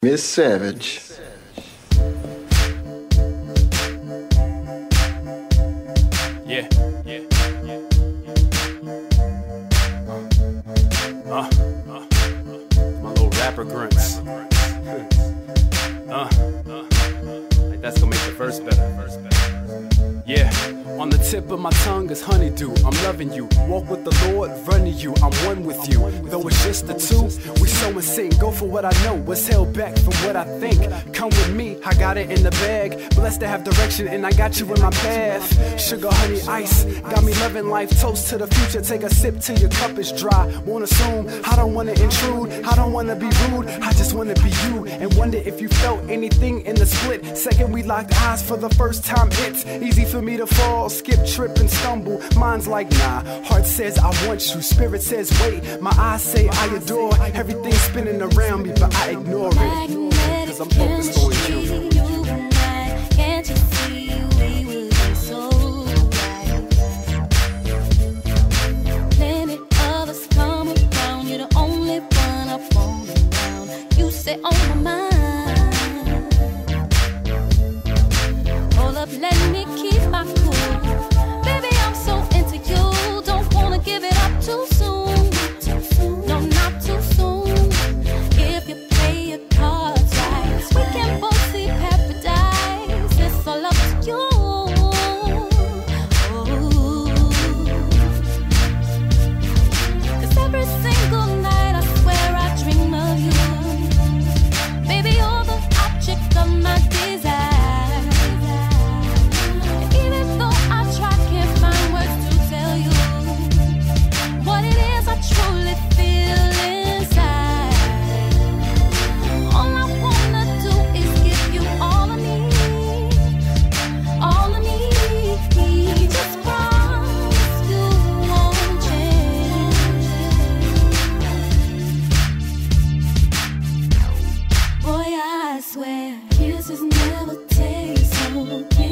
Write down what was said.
Miss Savage. Yeah, yeah, yeah. My little rapper grunts. Like that's gonna make the verse better. Yeah. On the tip of my tongue is honeydew. I'm loving you. Walk with the Lord, run to you. I'm one with you. Though it's just the two, we so in sync. Go for what I know, what's held back from what I think. Come with me, I got it in the bag. Blessed to have direction, and I got you in my path. Sugar, honey, ice, got me loving life. Toast to the future, take a sip till your cup is dry. Won't assume, I don't wanna intrude, I don't wanna be rude, I just wanna be you. And wonder if you felt anything in the split second we locked eyes for the first time. It's easy for me to fall, skip, trip, and stumble. Mind's like, nah. Heart says, I want you. Spirit says, wait. My eyes say, I adore. Everything's spinning around me, but I ignore it, cause I'm focused on you. Can't you see we would be so right? Plenty of us come around. You're the only one I'm falling down. You stay on my mind. Hold up, let me keep my cool. Kisses never taste so good.